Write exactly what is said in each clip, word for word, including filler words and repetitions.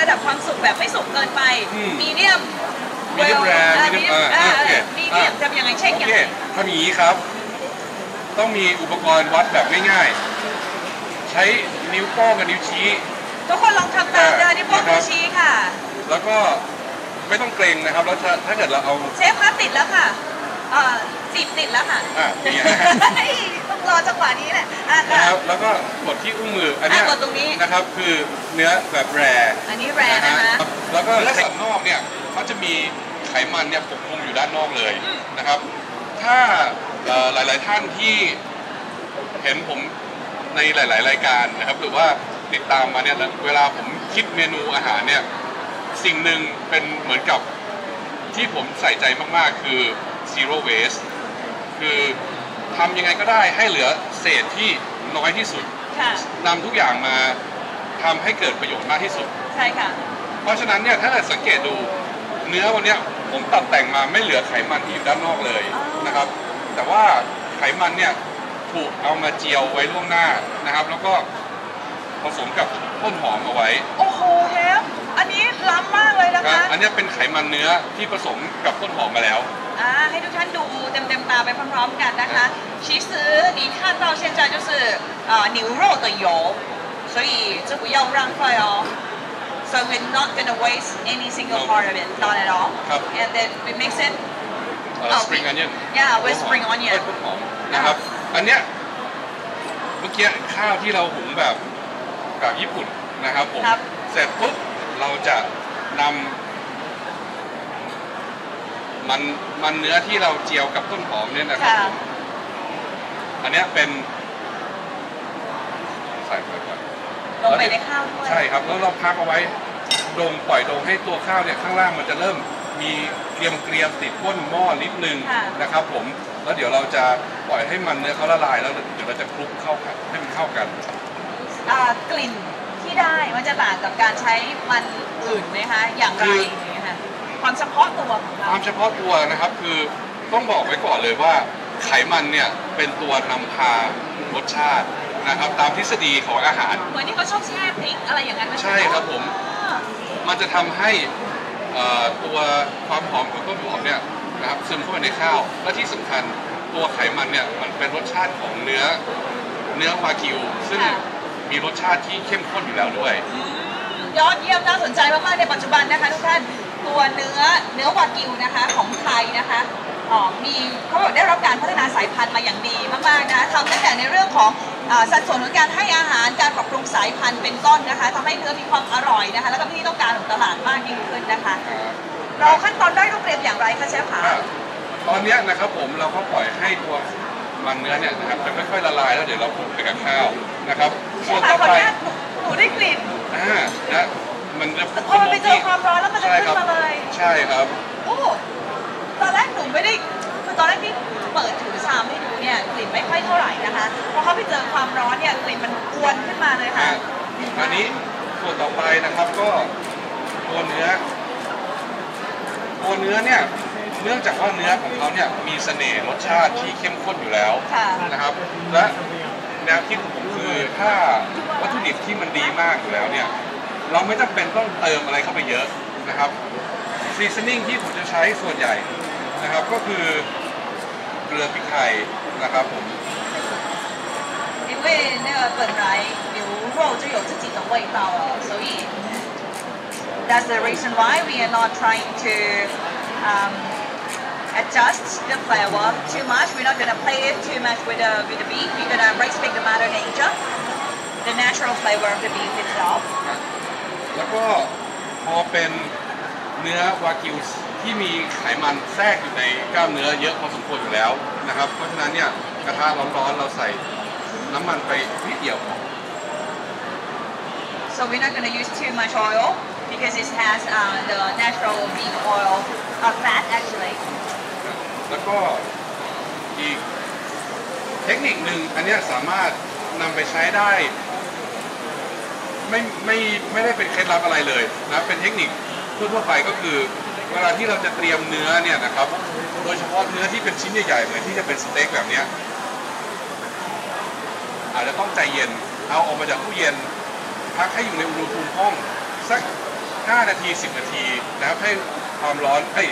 ระดับความสุกแบบไม่สุกเกินไปมีเดียมมีเดียมแรงมีเดียมมีเดียมทำยังไงเช็คยังไงทำอย่างนี้ครับต้องมีอุปกรณ์วัดแบบง่ายๆใช้นิ้วโป้งกับนิ้วชี้ทุกคนลองทำตามเลยนิ้วโป้งนิ้วชี้ค่ะแล้วก็ไม่ต้องเกรงนะครับแล้วถ้าเกิดเราเอาเชฟครับติดแล้วค่ะอ่าสิบติดแล้วค่ะอ่าต้องรอจังหวะนี้แหละนะครับแล้วก็กดที่อุ้งมืออันนี้กดตรงนี้นะครับคือเนื้อแบบแร่อันนี้แร่นะคะแล้วก็เนื้อสันนอกเนี่ยเขาจะมีไขมันเนี่ยปกคลุมอยู่ด้านนอกเลยนะครับถ้าหลายๆท่านที่เห็นผมในหลายๆรายการนะครับหรือว่าติดตามมาเนี่ยเวลาผมคิดเมนูอาหารเนี่ยสิ่งหนึ่งเป็นเหมือนกับที่ผมใส่ใจมากๆคือ zero waste คือทำยังไงก็ได้ให้เหลือเศษที่น้อยที่สุดนำทุกอย่างมาทำให้เกิดประโยชน์มากที่สุดใช่ค่ะเพราะฉะนั้นเนี่ยถ้าสังเกตดูเนื้อวันนี้ผมตัดแต่งมาไม่เหลือไขมันที่อยู่ด้านนอกเลยนะครับแต่ว่าไขมันเนี่ยถูกเอามาเจียวไว้ล่วงหน้านะครับแล้วก็ผสมกับต้นหอมเอาไว้โอ้โหเชฟอันนี้ล้ำมากเลยนะคะอันนี้เป็นไขมันเนื้อที่ผสมกับต้นหอมมาแล้วอ่าให้ทุกท่านดูเต็มๆตาไปพร้อมๆกันนะคะชีสนี่ท่านเราเช่นใจ就是呃牛肉的油所以这不要浪费哦so we're not gonna waste any single part of it not at all and then we mix it spring onion yeah with spring onion นะครับอันเนี้ยเมื่อกี้ข้าวที่เราหุงแบบแบบญี่ปุ่นนะครับผมเสร็จปุ๊บเราจะนำมันมันเนื้อที่เราเจียวกับต้นหอมเนี่ยนะครับอันนี้เป็นใส่ไปก่อนลงไปในข้าวด้วยใช่ครับแล้วเราพักเอาไว้ดองปล่อยดองให้ตัวข้าวเนี่ยข้างล่างมันจะเริ่มมีเกรียมเกรียมติดก้นหม้อนิดนึงนะครับผมแล้วเดี๋ยวเราจะปล่อยให้มันเนื้อเขาละลายแล้วเดี๋ยวเราจะคลุกเข้ากันให้มันเข้ากันกลิ่นที่ได้มันจะต่างกับการใช้มันอื่นไหมคะอย่างไรความเฉพาะตัวของเราความเฉพาะตัวนะครับคือต้องบอกไว้ก่อนเลยว่าไขมันเนี่ยเป็นตัวนำพารสชาตินะครับตามทฤษฎีของอาหารเหมือนที่เขาชอบแช่พริกอะไรอย่างนั้นใช่ครับผมมันจะทำให้ตัวความหอมของต้นหอมเนี่ยนะครับซึมเข้าไปในข้าวและที่สำคัญตัวไขมันเนี่ยมันเป็นรสชาติของเนื้อเนื้อวากิวซึ่งมีรสชาติที่เข้มข้นอยู่แล้วด้วยยอดเยี่ยมน่าสนใจมากๆในปัจจุบันนะคะทุกท่านตัวเนื้อเนื้อวากิวนะคะของไทยนะคะมีเขาบอกได้รับการพัฒนาสายพันธุ์มาอย่างดีมากๆนะทำตั้งแต่ในเรื่องของสัดส่วนของการให้อาหารการปรับปรุงสายพันธุ์เป็นต้นนะคะทำให้เนื้อมีความอร่อยนะคะแล้วก็ที่ต้องการของตลาดมากยิ่งขึ้นนะคะเราขั้นตอนได้ต้องเตรียมอย่างไรคะเชฟคะตอนนี้นะครับผมเราก็ปล่อยให้ตัวมันเนื้อเนี่ยนะครับจะค่อยๆละลายแล้วเดี๋ยวเราปรุงไปกับข้าวนะครับส่วนต่อไปหนูได้กลิ่นอ่านะมันจะพอมันไปเจอความร้อนแล้วมันจะขึ้นมาเลยใช่ครับโอ้ตอนแรกหนูไม่ได้คือตอนแรกที่เปิดถือชามให้ดูเนี่ยกลิ่นไม่ค่อยเท่าไหร่นะคะพอเขาไปเจอความร้อนเนี่ยกลิ่นมันกวนขึ้นมาเลยค่ะอันนี้ส่วนต่อไปนะครับก็ตัวเนื้อตัวเนื้อเนี่ยเนื่องจากว่าเนื้อของเขาเนี่ยมีเสน่ห์รสชาติที่เข้มข้นอยู่แล้วนะครับและแนวคิดของผมคือถ้าวัตถุดิบที่มันดีมากอยู่แล้วเนี่ยเราไม่จำเป็นต้องเติมอะไรเข้าไปเยอะนะครับซีซันนิ่งที่ผมจะใช้ส่วนใหญ่นะครับก็คือเกลือพริกไทยนะครับผม因为那个本来牛肉就有自己的味道了，所以 that's the reason why we are not trying to um,adjust the flavor too much. We're not going to play it too much with the with the beef. We're going to respect the mother nature, the natural flavor of the beef itself. แล้วก็พอเป็นเนื้อวากิวที่มีไขมันแทรกอยู่ในกล้ามเนื้อเยอะพอสมควรอยู่แล้วนะครับเพราะฉะนั้นเนี่ยกระทะร้อนๆเราใส่น้ำมันไปนิดเดียว So we're not going to use too much oil because it has uh, the natural beef oil or fat actually.แล้วก็อีกเทคนิคหนึ่งอันนี้สามารถนำไปใช้ได้ไม่ไม่ไม่ได้เป็นเคล็ดลับอะไรเลยนะเป็นเทคนิคทั่วไปก็คือเวลาที่เราจะเตรียมเนื้อเนี่ยนะครับโดยเฉพาะเนื้อที่เป็นชิ้นใหญ่ๆเหมือนที่จะเป็นสเต็กแบบนี้อาจจะต้องใจเย็นเอาออกมาจากตู้เย็นพักให้อยู่ในอุณหภูมิห้องสัก ห้านาทีสิบนาทีนะครับให้ความร้อนไอ้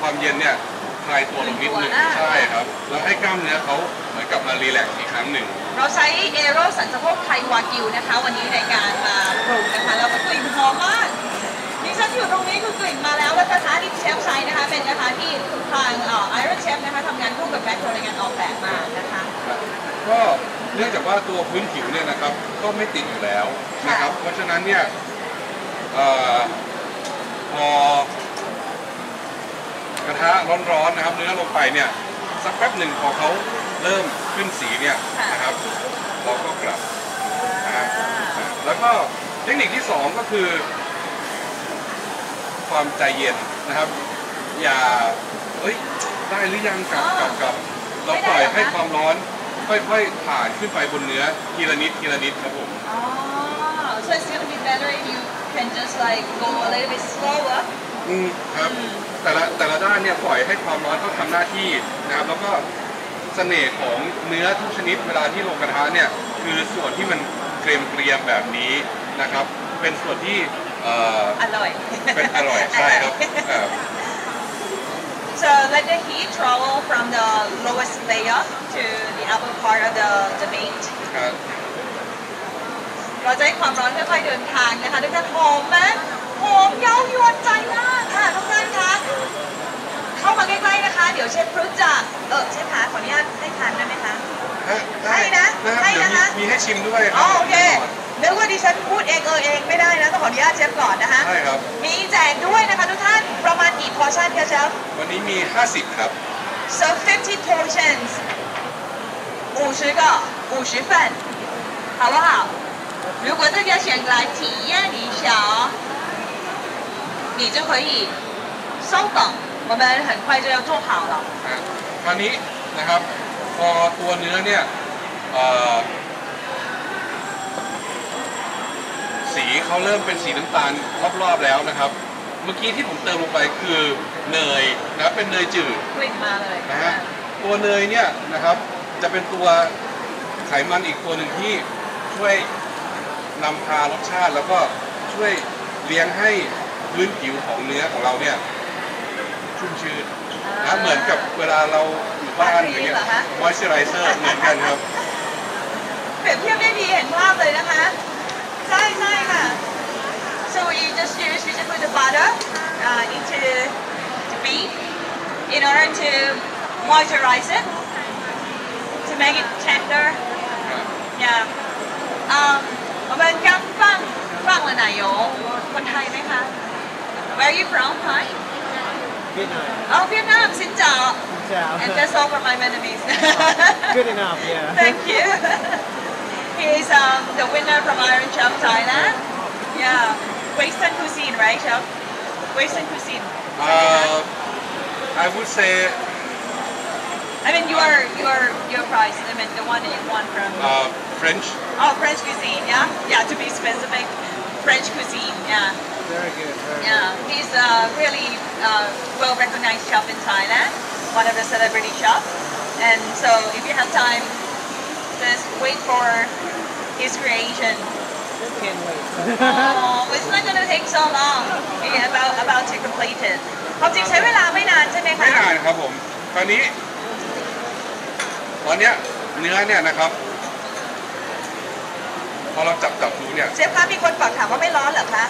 ความเย็นเนี่ยคลายตัวลงนิดนึงใช่ครับแล้วให้กล้ามเนื้อเขาเหมือนกลับมารีแลกซ์อีกครั้งหนึ่งเราใช้เอโร่สันสะโพกไทยวากิวนะคะวันนี้ในการมาปรุงนะคะแล้วก็กลิ่นหอมมากดิฉันอยู่ตรงนี้คือกลิ่นมาแล้วและกระทะที่เชฟใช้นะคะเป็นกระทะที่ทาง Iron Chef นะคะทำงานร่วมกับ Metro ในการออกแบบมานะคะก็เนื่องจากว่าตัวพื้นผิวเนี่ยนะครับก็ไม่ติดอยู่แล้วนะครับเพราะฉะนั้นเนี่ยพอกระทะร้อนๆนะครับเนื้อลงไปเนี่ยสักแป๊บหนึ่งพอเขาเริ่มขึ้นสีเนี่ยนะครับเราก็กลับแล้วก็เทคนิคที่สองก็คือความใจเย็นนะครับอย่าเอ้ยได้หรือยังกลับกลับกลับเราปล่อยให้ความร้อนค่อยๆผ่านขึ้นไปบนเนื้อทีละนิดทีละนิดครับผม so it's gonna be better if you can just like go a little bit slower อืมครับแต่ละแต่ละด้านเนี่ยปล่อยให้ความร้อนเขาทำหน้าที่นะครับแล้วก็เสน่ห์ของเนื้อทุกชนิดเวลาที่ลงกระทะเนี่ยคือส่วนที่มันเกรียมเกรียมแบบนี้นะครับเป็นส่วนที่เอ่ออร่อยเป็นอร่อยใช่ครับ so let the heat travel from the lowest layer to the upper part of the the meat เราจะให้ความร้อนค่อยๆเดินทางนะคะด้วยการหอมไหมหอมเย้ายวนใจมากค่ะทุกท่านคะเข้ามาใกล้ๆนะคะเดี๋ยวเชฟพรุจะเออเชฟขาขออนุญาตให้ทานได้ไหมคะได้นะได้นะคะมีให้ชิมด้วยครับโอเคนึกว่าดิฉันพูดเองเออเองไม่ได้นะต้องขออนุญาตเชฟก่อนนะคะใช่ครับมีแจกด้วยนะคะทุกท่านประมาณกี่พอร์ชั่นคะเชฟวันนี้มีห้าสิบครับ so fifty portions ห้าสิบ个ห้าสิบ份好不好如果大家想来体验一下你就可以稍等我们很快就要做好了คราวนี้นะครับพอตัวเนื้อเนี่ยสีเขาเริ่มเป็นสีน้ำตาลรอบๆแล้วนะครับเมื่อกี้ที่ผมเติมลงไปคือเนยนะเป็นเนยจืดกลิ่นมาเลยนะฮะตัวเนยเนี่ยนะครับจะเป็นตัวไขมันอีกตัวหนึ่งที่ช่วยนำพารสชาติแล้วก็ช่วยเลี้ยงให้พื้นผิวของเนื้อของเราเนี่ยชุ่มชื้นนะเหมือนกับเวลาเราอยู่บ้านอะไรเงี้ย moisturizer เหมือนกันครับเปรียบเทียบได้ดีเห็นภาพเลยนะคะใช่ใช่ค่ะ so you just use we just put the butter uh, into the beef in order to moisturize it to make it tender yeah um 我们刚放放了奶油คนไทยไหมคะ where are you from Thai Oh, Vietnam, xin chào. Xin chào. And that's all for my Vietnamese. Good enough, yeah. Thank you. He is um, the winner from Iron Chef Thailand. Yeah, Western cuisine, right, Chef? Western cuisine. Uh, I would say. I mean, your your your prize. I mean, the one that you won from. Uh, French. Oh, French cuisine, yeah, yeah. To be specific, French cuisine, yeah.Very good, very yeah, good. He's a really uh, well-recognized chef in Thailand, one of the celebrity chefs. And so, if you have time, just wait for his creation. Can't wait. Oh, it's not going to take so long. It's about about to complete it. ความจริงใช้เวลาไม่นานใช่ไหมคะไม่นานครับผมตอนนี้ตอนเนี้ยเนื้อเนี่ยนะครับพอเราจับจับดูเนี่ยเชฟคะมีคนฝากถามว่าไม่ร้อนเหรอคะ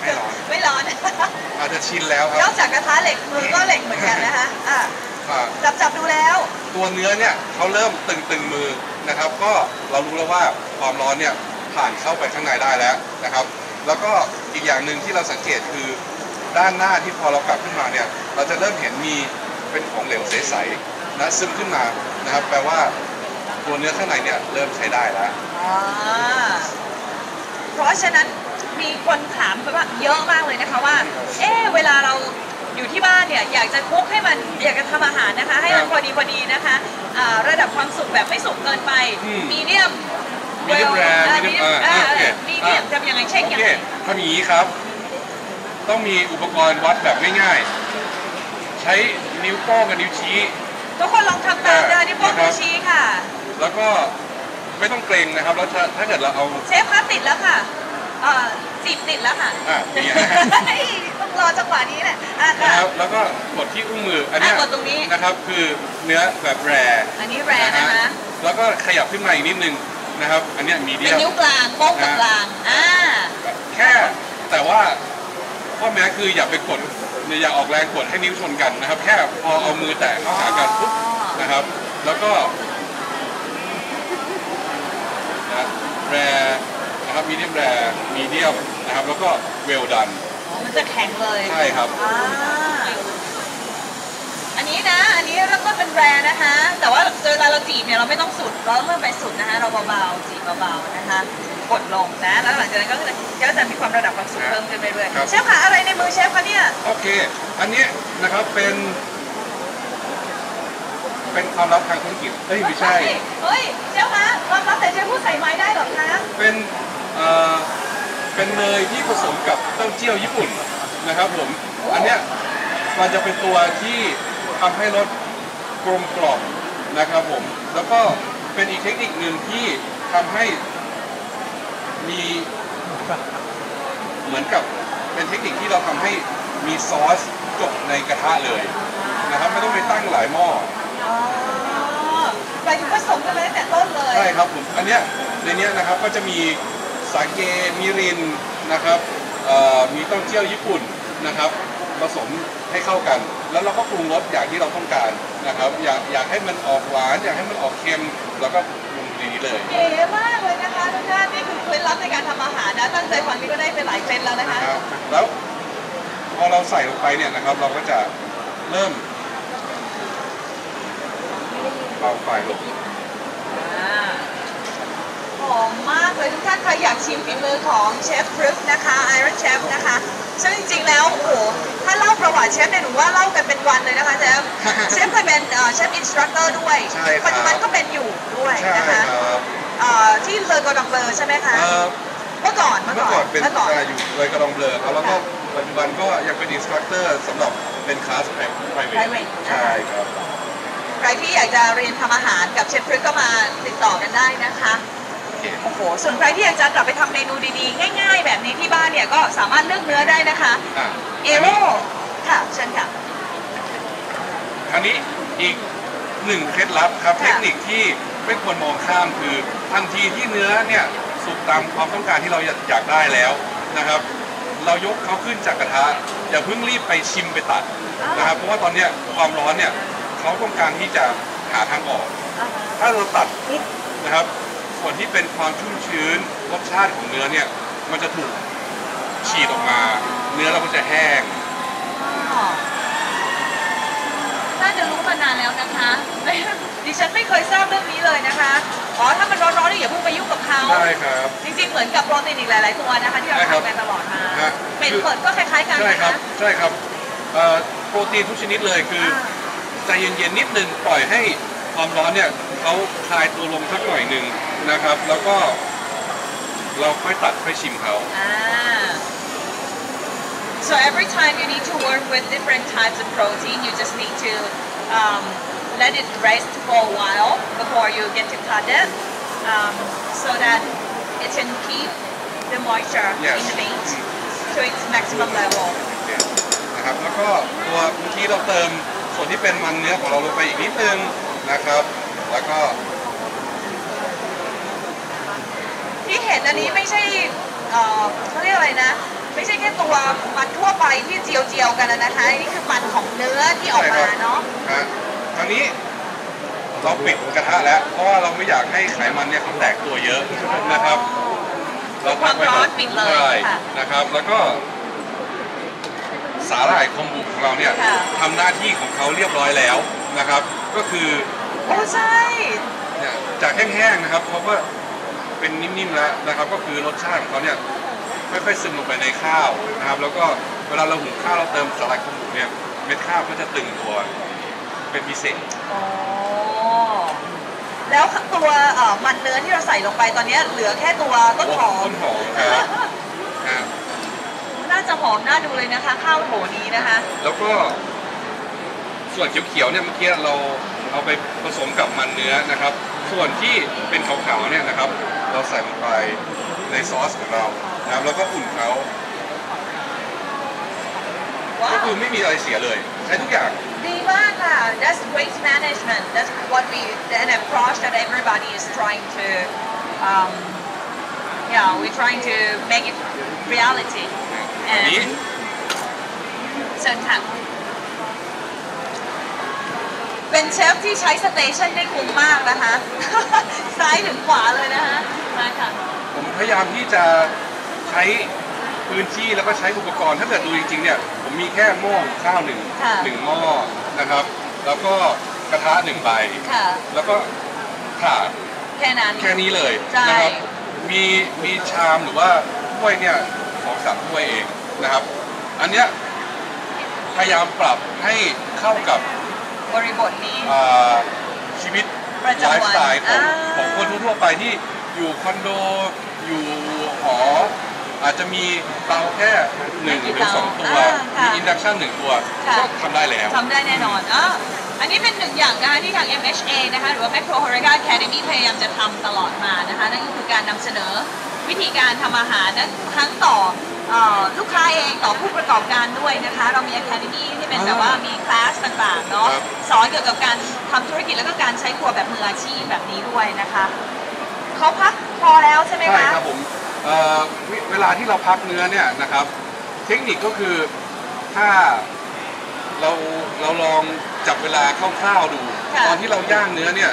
ไม่ร้อนไม่ร้อนอาจจะชินแล้วครับนอกจากกระทะเหล็กมือก็เหล็กเหมือนกันนะคะจับจับดูแล้วตัวเนื้อเนี่ยเขาเริ่มตึงตึงมือนะครับก็เรารู้แล้วว่าความร้อนเนี่ยผ่านเข้าไปข้างในได้แล้วนะครับแล้วก็อีกอย่างหนึ่งที่เราสังเกตคือด้านหน้าที่พอเรากลับขึ้นมาเนี่ยเราจะเริ่มเห็นมีเป็นของเหลวใสๆนะซึมขึ้นมานะครับแปลว่าตัวเนื้อข้างในเนี่ยเริ่มใช้ได้แล้วเพราะฉะนั้นมีคนถามไปว่าเยอะมากเลยนะคะว่าเอ๊ะเวลาเราอยู่ที่บ้านเนี่ยอยากจะคุกให้มันอยากจะทำอาหารนะคะให้มันพอดีพอดีนะคะระดับความสุกแบบไม่สุกเกินไปมีเดียมมีเดียมแรงมีเดียมมีเดียมทำยังไงเช็คยังไงทำอย่างนี้ครับต้องมีอุปกรณ์วัดแบบง่ายๆใช้นิ้วโป้งกับนิ้วชี้ทุกคนลองทำตามเลยนิ้วโป้งนิ้วชี้ค่ะแล้วก็ไม่ต้องเกรงนะครับแล้วถ้าเกิดเราเอาเชฟคะติดแล้วค่ะ จีบติดแล้วค่ะอ่าต้องรอจังหวะนี้แหละนะครับแล้วก็กดที่อุ้งมืออันนี้กดตรงนี้นะครับคือเนื้อแบบแรอันนี้แรนะคะแล้วก็ขยับขึ้นมาอีกนิดนึงนะครับอันนี้มีเดียวเป็นนิ้วกลางโป้งกับกลางอ่าแค่แต่ว่าข้อแม้คืออย่าไปกดอย่าออกแรงกดให้นิ้วชนกันนะครับแค่พอเอามือแตะเข้าหากันปุ๊บนะครับแล้วก็แรนะครับมีเดียมแรมีเดียมนะครับแล้วก็เวลดันมันจะแข็งเลยใช่ครับอันนี้นะอันนี้เริ่มต้นเป็นแรนะคะแต่ว่าเวลาเราจีบเนี่ยเราไม่ต้องสุดเราเริ่มไปสุดนะคะเราเบาๆจีบเบาๆนะคะกดลงนะแล้วหลังจากนั้นก็จะก็จะมีความระดับความสูงเพิ่มขึ้นไปเรื่อยเชฟคะอะไรในมือเชฟคะเนี่ยโอเคอันนี้นะครับเป็นเป็นความลับทางธุรกิจเฮ้ยไม่ใช่เฮ้ยเชฟคะความลับแต่เชฟพูดใส่ไม้ได้หรอคะเป็นเอ่อเป็นเนยที่ผสมกับเต้าเจี้ยวญี่ปุ่นนะครับผมอันเนี้ยมันจะเป็นตัวที่ทำให้รสกลมกล่อมนะครับผมแล้วก็เป็นอีกเทคนิคหนึ่งที่ทำให้มีเหมือนกับเป็นเทคนิคที่เราทำให้มีซอสจบในกระทะเลยนะครับไม่ต้องไปตั้งหลายหม้ออ๋อหมายถึงผสมกันมาตั้งแต่ต้นเลยใช่ครับผมอันเนี้ยในเนี้ยนะครับก็จะมีสาเกมิรินนะครับมีเต้าเจี้ยวญี่ปุ่นนะครับผสมให้เข้ากันแล้วเราก็ปรุงรสอย่างที่เราต้องการนะครับอยากอยากให้มันออกหวานอยากให้มันออกเค็มแล้วก็ปรุงดีเลยเก๋มากเลยนะคะทุกท่านนี่คือเคล็ดลับในการทำอาหารนะตั้งใจฟังนี่ก็ได้ไปหลายเคล็ดแล้วนะคะแล้วพอเราใส่ลงไปเนี่ยนะครับเราก็จะเริ่มเบาไฟลงหอมมากเลยทุกท่านใครอยากชิมฝีมือของเชฟพรึกนะคะ Iron Chef นะคะซึ่งจริงๆแล้วโอ้โหถ้าเล่าประวัติเชฟเนี่ยหนูว่าเล่ากันเป็นวันเลยนะคะเชฟเชฟเคยเป็นเชฟอินสตรัคเตอร์ด้วยปัจจุบันก็เป็นอยู่ด้วยนะคะที่เลยกระดองเบลอใช่ไหมคะเมื่อก่อนเมื่อก่อนเป็นอยู่เลยกระดองเบลอแล้วก็ปัจจุบันก็ยังเป็นอินสตรัคเตอร์สำหรับเป็นคลาสไพรเวทใช่ครับใครที่อยากจะเรียนทำอาหารกับเชฟพรึกก็มาติดต่อกันได้นะคะโอ้โหส่วนใครที่อยากจะกลับไปทำเมนูดีๆง่ายๆแบบนี้ที่บ้านเนี่ยก็สามารถเลือกเนื้อได้นะคะเอโร่ค่ะเชิญค่ะอันนี้อีกหนึ่งเคล็ดลับครับเทคนิคที่ไม่ควรมองข้ามคือทันทีที่เนื้อเนี่ยสุกตามความต้องการที่เราอยากได้แล้วนะครับเรายกเขาขึ้นจากกระทะอย่าเพิ่งรีบไปชิมไปตัดนะครับเพราะว่าตอนนี้ความร้อนเนี่ยเขาต้องการที่จะหาทางออกถ้าเราตัดปุ๊บนะครับส่วนที่เป็นความชุ่มชื้นรสชาติของเนื้อเนี่ยมันจะถูกฉีดออกมาเนื้อเราก็จะแห้งน่าจะรู้มานานแล้วนะคะดิฉันไม่เคยทราบเรื่องนี้เลยนะคะอ๋อถ้ามันร้อนๆนี่อย่าเพิ่งไปยุ่งกับเขาใช่ครับจริงๆเหมือนกับโปรตีนอีกหลายๆตัวนะคะที่เราทำกันตลอดมาเป็ดเปิดก็คล้ายๆกันใช่ครับใช่ครับโปรตีนทุกชนิดเลยคือใจเย็นๆนิดนึงปล่อยให้ความร้อนเนี่ยเขาคลายตัวลงสักหน่อยหนึ่งนะครับแล้วก็เราค่อยตัดค่อยชิมเขา so every time you need to work with different types of protein you just need to um, let it rest for a while before you get to cut it um, so that it can keep the moisture yes. in the meat to its maximum level นะครับแล้วก็ตัวเมื่อกี้เราเติมส่วนที่เป็นมันเนื้อของเราลงไปอีกนิดนึงนะครับแล้วก็ที่เห็นอันนี้ไม่ใช่เขาเรียกอะไรนะไม่ใช่แค่ตัวมันทั่วไปที่เจียวเจียวกันนะคะนี่คือมันของเนื้อที่ออกมาเนาะทางนี้เราปิดกระทะแล้วเพราะว่าเราไม่อยากให้ไขมันเนี่ยเขาแตกตัวเยอะนะครับเราความร้อนปิดเลยนะครับแล้วก็สาหร่ายคอมบุของเราเนี่ยทำหน้าที่ของเขาเรียบร้อยแล้วนะครับก็คือใช่จากแห้งๆนะครับเขาก็เป็นนิ่มๆแล้วนะครับก็คือรสชาติของเขาเนี่ยค่อยๆซึมลงไปในข้าวนะครับแล้วก็เวลาเราหุงข้าวเราเติมสาหร่ายคอมบุเนี่ยเม็ดข้าวก็จะตึงตัวเป็นพิเศษอ๋อแล้วตัวมันเนื้อที่เราใส่ลงไปตอนนี้เหลือแค่ตัวต้นหอมต้นหอมครับน่าจะหอมน่าดูเลยนะคะข้าวโหนี้นะคะแล้วก็ส่วนเขียวๆเนี่ยเมื่อกี้เราเอาไปผสมกับมันเนื้อนะครับส่วนที่เป็นขาวๆเนี่ยนะครับเราใส่ลงไปในซอสของเรา นะครับแล้วก็อุ่นเขาก็คือไม่มีอะไรเสียเลยใช้ทุกอย่างดีมากค่ะ That's waste management That's what we an approach that everybody is trying to um yeah we're trying to make it reality and เชิญค่ะเป็นเชฟที่ใช้สเตชันได้คุ้มมากนะคะ ซ้ายถึงขวาเลยนะคะมาค่ะผมพยายามที่จะใช้พื้นที่แล้วก็ใช้อุปกรณ์ถ้าเกิดดูจริงๆเนี่ยผมมีแค่หม้อข้าวหนึ่งหนึ่งหม้อนะครับแล้วก็กระทะหนึ่งใบแล้วก็ถาดแค่นั้นแค่นี้เลยนะครับมีมีชามหรือว่าถ้วยเนี่ยสองสามถ้วยเองนะครับอันเนี้ยพยายามปรับให้เข้ากับบริบทนี้ชีวิตไลฟ์สไตล์ของของคนทั่วไปที่อยู่คอนโดอยู่หออาจจะมีเตาแค่หนึ่งหรือสองตัวมีอินดักชันหนึ่งตัวก็ทำได้แล้วทำได้แน่นอนอ่ะอันนี้เป็นหนึ่งอย่างนะคะที่ทาง เอ็ม เอช เอ นะคะหรือว่า Metro Horiga Academy พยายามจะทำตลอดมานะคะนั่นก็คือการนำเสนอวิธีการทำอาหารนั้นทั้งต่อลูกค้าเองต่อผู้ประกอบการด้วยนะคะเรามี Academy ที่เป็นแบบว่ามีคลาสต่างๆเนาะสอนเกี่ยวกับการทำธุรกิจแล้วก็การใช้ครัวแบบมืออาชีพแบบนี้ด้วยนะคะเขาพักพอแล้วใช่ไหมคะใช่ครับผมเวลาที่เราพักเนื้อเนี่ยนะครับเทคนิคก็คือถ้าเราเราลองจับเวลาคร่าวๆดูตอนที่เราย่างเนื้อเนี่ย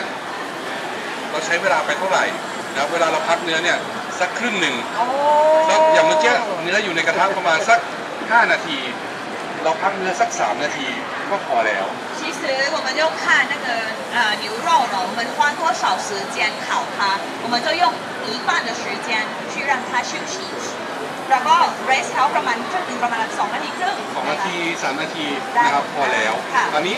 เราใช้เวลาไปเท่าไหร่นะเวลาเราพักเนื้อเนี่ยสักครึ่งหนึ่งแล้วอย่างเมื่อกี้เนื้ออยู่ในกระทะประมาณสักห้านาทีเราพักเนื้อสักสามนาทีก็พอแล้ว其实我们就看那个呃牛肉呢，我们花多少时间烤它，我们就用一半的时间去让它休息，然后 rest 它ประมาณครึ่งนึงประมาณสองนาทีครึ่งสองนาทีสามนาทีนะครับพอแล้วตอนนี้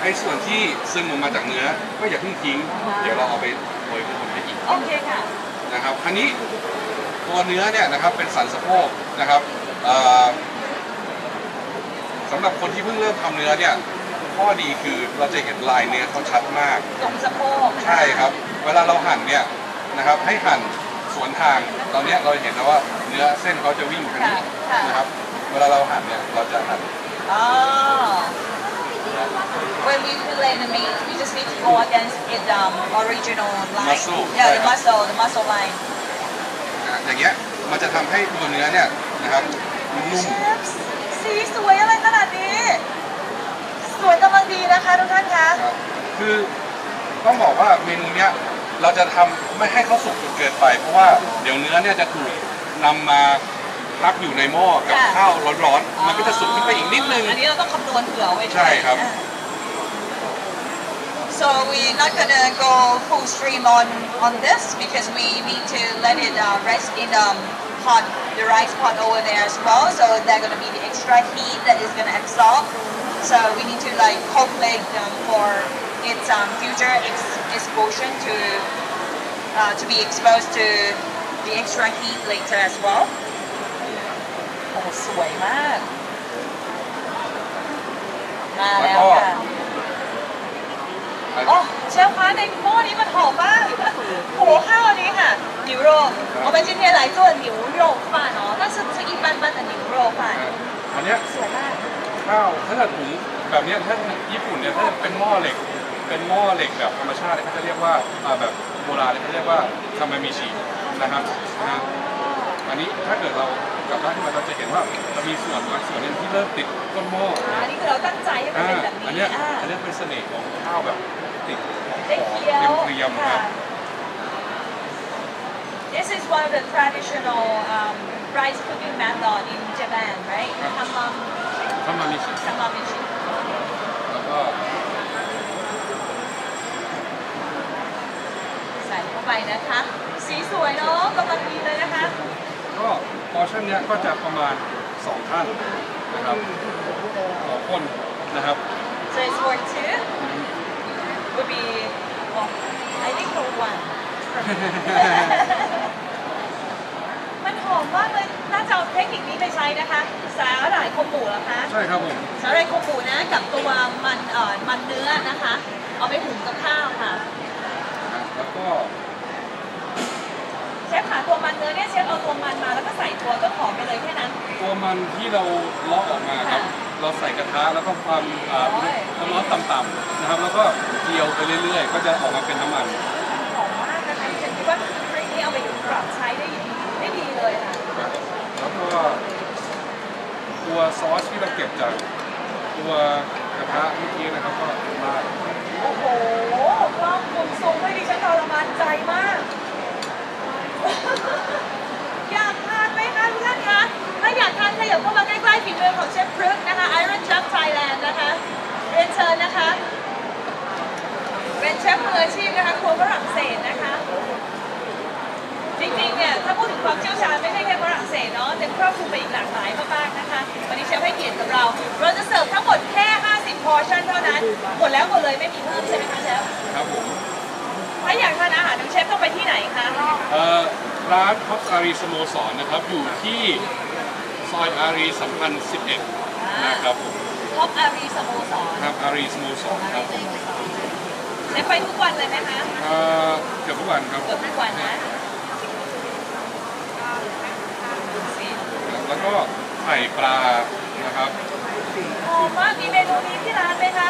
ไอ้ส่วนที่ซึมออกมาจากเนื้อก็อย่าเพิ่งทิ้งเดี๋ยวเราเอาไปโรยเป็นผงได้อีกโอเคค่ะนะครับอันนี้ตัวเนื้อเนี่ยนะครับเป็นสันสะโพกนะครับสำหรับคนที่เพิ่งเริ่มทำเนื้อเนี่ยข้อดีคือเราจะเห็นลายเนื้อเขาชัดมากตรงสะโพกใช่ครับเวลาเราหั่นเนี่ยนะครับให้หั่นสวนทางตอนนี้เราเห็นแล้วว่าเนื้อเส้นเขาจะวิ่งทางนี้นะครับเวลาเราหั่นเนี่ยเราจะหั่น When we fillet the meat, we just need to go against the original line. Yeah, the muscle, the muscle line. อย่างเงี้ยมันจะทำให้ตัวเนื้อเนี่ยนะครับนุ่มสีสวยอะไรขนาดนี้สวยกำลังดีนะคะทุกท่านคะคือต้องบอกว่าเมนูเนี้ยเราจะทำไม่ให้เขาสุกจนเกินไปเพราะว่าเดี๋ยวเนื้อเนี่ยจะถูกนำมาพักอยู่ในหม้อกับข้าวร้อนๆมันก็จะสุกขึ้นไปอีกนิดนึงอันนี้เราต้องคำนวณเผื่อไว้ใช่ครับ so we're not gonna go full stream on on this because we need to let it rest in um pot the rice pot over there as well so there's gonna be the extra heat that is gonna absorb so we need to like calculate them for its um future exposure to uh, to be exposed to the extra heat later as wellโอ้สวยมากมาแล้วค่ะโอ้เชฟคะในหม้อนี้มันหอมมากโอ้ข้าวอันนี้ค่ะ牛肉我们今天来做牛肉饭哦但是是一般般的牛肉饭อันนี้สวยมากข้าวถ้าจะถุงแบบนี้ถ้าญี่ปุ่นเนี่ยถ้าเป็นหม้อเหล็กเป็นหม้อเหล็กแบบธรรมชาติเขาจะเรียกว่าแบบโบราณเขาเรียกว่า Kamameshi นะครับอันนี้ถ้าเกิดเรากลับบ้านมาเราจะเห็นว่าจะมีส่วนบางส่วนนึงที่เริ่มติดก้นหม้ออันนี้คือเราตั้งใจให้มันเป็นแบบนี้อันนี้อันนี้เป็นเสน่ห์ของข้าวแบบติดของเรียมๆครับ This is one of the traditional um, rice cooking method in Japan, right? Kamameshi. Kamameshi. แล้วก็ใส่เข้าไปนะคะสีสวยเนาะกำลังดีเลยนะคะก็พอชั่นเนี้ยก็จะประมาณสองท่านนะครับต่อคนนะครับ so it's for two would be well I think for one มันหอมมากเลยน่าจะเอาเทคนิคนี้ไปใช้นะคะสาหร่ายโคบูเหรอคะใช่ครับผมสาหร่ายโคบูนะกับตัวมันเอ่อมันเนื้อนะคะเอาไปหุงกับข้าวค่ะแล้วก็ใ ฟหาตัวมันเนื้อเนี่ยเชฟเอาตัวมันมาแล้วก็ใส่ตัวต้นหอมไปเลยแค่นั้นตัวมันที่เราเลาะออกมาครับเราใส่กระทะแล้วก็ความความร้อนต่ำๆนะครับแล้วก็เจียวไปเรื่อยๆก็จะออกมาเป็นน้ำมันหอมมากนะคะฉันคิดว่าคลิปนี้เอาไปปรับใช้ได้ได้ดีเลยค่ะแล้วก็ตัวซอสที่เราเก็บจากตัวกระทะเมื่อกี้นะครับก็มาโอ้โหกล้องมุมสูงให้ดิฉันทรมานใจมากอยากทานไหมคะทุกท่านคะถ้าอยากทานขยับเข้ามาใกล้ๆฝีมือของเชฟพฤกษ์นะคะ Iron Chef Thailand นะคะเรียนเชิญนะคะเป็นเชฟมืออาชีพนะคะครัวฝรั่งเศสนะคะจริงๆเนี่ยถ้าพูดถึงความเชี่ยวชาญไม่ใช่แค่ฝรั่งเศสเนาะแต่ครอบคลุมไปอีกหลากหลายมากๆนะคะวันนี้เชฟให้เกียรติกับเราเราจะเสิร์ฟทั้งหมดแค่ห้าสิบพอร์ชั่นเท่านั้นหมดแล้วหมดเลยไม่มีเพิ่มใช่ไหมคะเชฟครับผมถ้าอยากทานอาหารของเชฟต้องไปที่ไหนคะเอ่อร้านท็อปอารีสโมสรนะครับอยู่ที่ซอยอารีสัมพันธ์สิบเอ็ดนะครับผมท็อปอารีสโมสรครับอารีสโมสรครับผมเชฟไปทุกวันเลยไหมคะเอ่อเกือบทุกวันครับเกือบทุกวันนะแล้วก็ไข่ปลานะครับหอมมากมีเมนูนี้ที่ร้านไหมคะ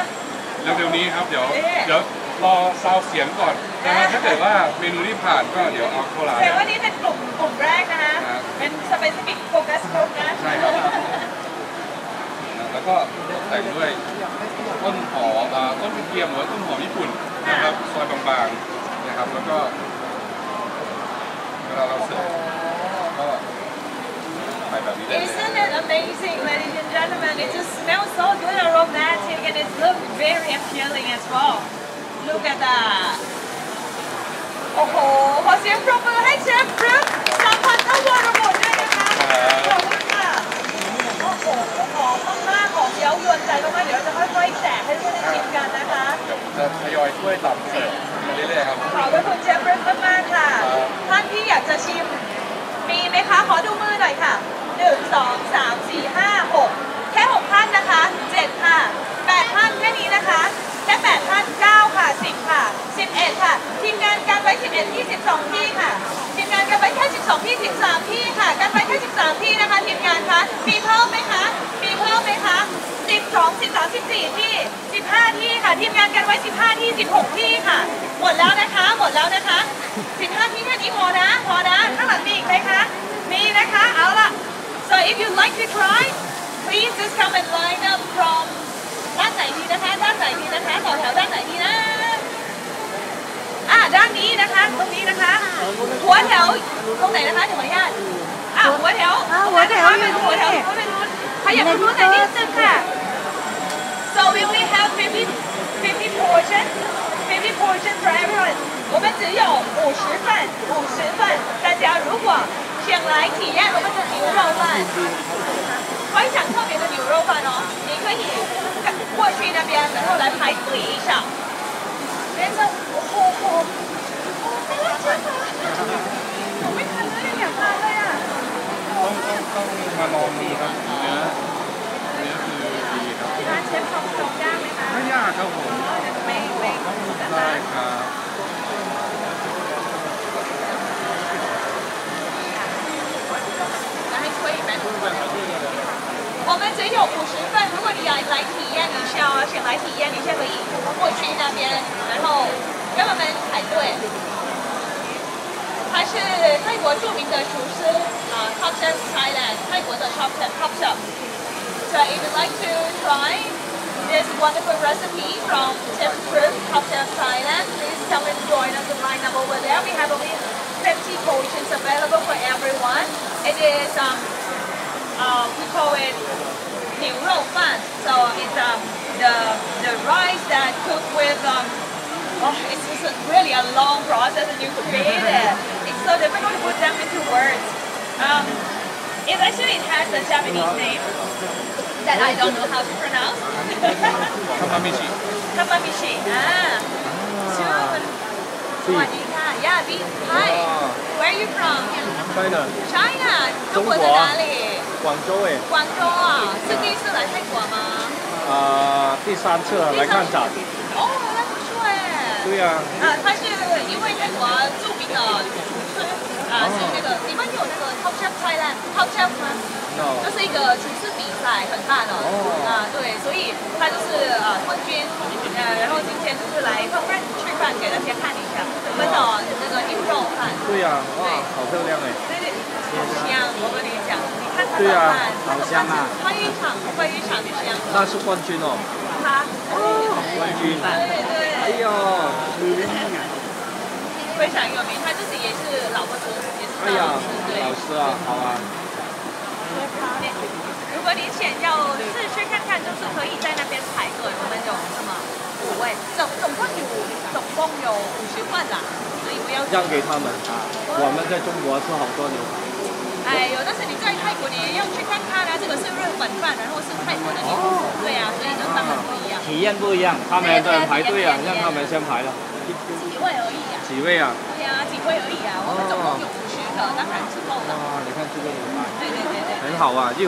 เร็วๆนี้ครับเดี๋ยวเดี๋ยวรอซาวเสียงก่อนนะถ้าเกิดว่าเมนูที่ผ่านก็เดี๋ยวเอาเข้าร้านแต่ว่านี้เป็นกลุ่มกลุ่มแรกนะคะเป็นสเปซิฟิกโฟกัสกลุ่มนะใช่ครับแล้วก็แต่งด้วยต้นหอมต้นกระเทียมหรือต้นหอมญี่ปุ่นนะครับซอยบางๆนะครับแล้วก็เวลาเราเสิร์ฟก็Isn't it amazing, ladies and gentlemen? It just smells so good, aromatic, and it looks very appealing as well. Look at that. Oh, ho! ขอเสียงปรบมือให้เชฟพฤกษ์ สัมพันธวรบุตรด้วยนะคะ ขอบคุณค่ะ โอ้โห หอมมากๆ หอมเย้ายวนใจมากๆ เดี๋ยวเราจะค่อยๆแจกให้เพื่อนได้ชิมกันนะคะจะทยอยช่วยตักเสิร์ฟมาเรื่อยๆครับ ขอบคุณเชฟพฤกษ์มากๆค่ะ ท่านที่อยากจะชิมมีไหมคะ ขอดูมือหน่อยค่ะหนึ่ง สอง สาม สี่ ห้า หกแค่หกท่านนะคะเจ็ดค่ะแปดท่านแค่นี้นะคะแค่แปดท่านเก้าค่ะสิบค่ะสิบเอ็ดค่ะทีมงานกันไว้สิบเอ็ดที่สิบสองที่ค่ะทีมงานกันไว้แค่สิบสองที่สิบสามที่ค่ะกันไว้แค่สิบสามที่นะคะทีมงานคะมีเพิ่มไหมคะมีเพิ่มไหมคะสิบสอง สิบสาม สิบสี่ที่สิบห้าที่ค่ะทีมงานกันไว้สิบห้าที่สิบหกที่ค่ะหมดแล้วนะคะหมดแล้วนะคะสิบห้าที่แค่นี้พอนะพอนะข้างหลังมีอีกไหมคะมีนะคะเอาล่ะSo if you'd like to try, please just come and line up from ด้านไหนดีนะคะด้านไหนดีนะคะต่อแถวด้านไหนดีนะอ่ะด้านนี้นะคะตรงนี้นะคะหัวแถวตรงไหนนะคะเดี๋ยวขออนุญาตอ่ะหัวแถวหัวแถวอยู่หัวแถวเขาไม่รู้เขาอยากรู้แต่นิดนึงค่ะ So we only have fifty portions, fifty portions for everyone. 我们只有五十份，五十份。大家如果想来体验我们的牛肉饭，非常特别的牛肉饭哦！你可以过去那边，然后来排队一下。别说，我我我，我真的，我没看到两盘了呀。ต้องต้องต้องมาลองดูครับเนื้อเนื้อคือดีครับร้านเชฟทำทำยากไหมคะไม่ยากครับผมไม่ไม่ได้ครับ我们只有五十份，如果你来来体验一下啊，想来体验一下可以过去那边，然后跟我们排队。他是泰国著名的厨师啊 ，Top Chef Thailand， 泰国的 Top Chef Top Chef。So if you'd like to try this wonderful recipe from Chef Pruek Top Chef Thailand, please come and join us in line up over there. We have only fifty portions available for everyone. It is um. Uh, we call it niu rou fan. So it's um, the the rice that cooked with um, oh, it's, it's really a long process and you create it. It's so difficult to put them into words. Um, it actually it has a Japanese name that I don't know how to pronounce. Kamameshi. Kamameshi. Ah. Yeah, hi. Where are you from? China. China. 中国在哪里？广州哎，广州啊，是第一次来泰国吗？呃，第三次来看展。哦，那不错哎。对呀。啊，他是因为泰国著名的厨师啊，呃，是那个你们有那个 Top Chef Thailand Top Chef 吗？有，就是一个厨师比赛，很大的啊，对，所以他就是呃冠军，呃，然后今天就是来放饭吃饭给大家看一下，很好，那个牛肉饭。对呀，哇，好漂亮哎！对对，好香，我跟你讲，你看他的饭，好香啊！关于场，关于场的这样。那是冠军哦。他。哦，冠军。对对。哎呦，非常有名，他自己也是老婆子。 哎呀，老师啊，好啊。如果你想要试试看看，就是可以在那边排队，我们有什么五位，总总共有总共有五十份啦，所以不要让给他们啊。我们在中国吃好多牛排。哎呦，但是你在泰国你要去看看啊，这个是日本饭，然后是泰国的牛排，对啊，所以就当然不一样。体验不一样，他们都排队啊，让他们先排了。几位而已啊？几位啊？对啊，几位而已啊，我们总共有。 当然是够了。哇，你看这个牛排，对对对对，很好啊，一。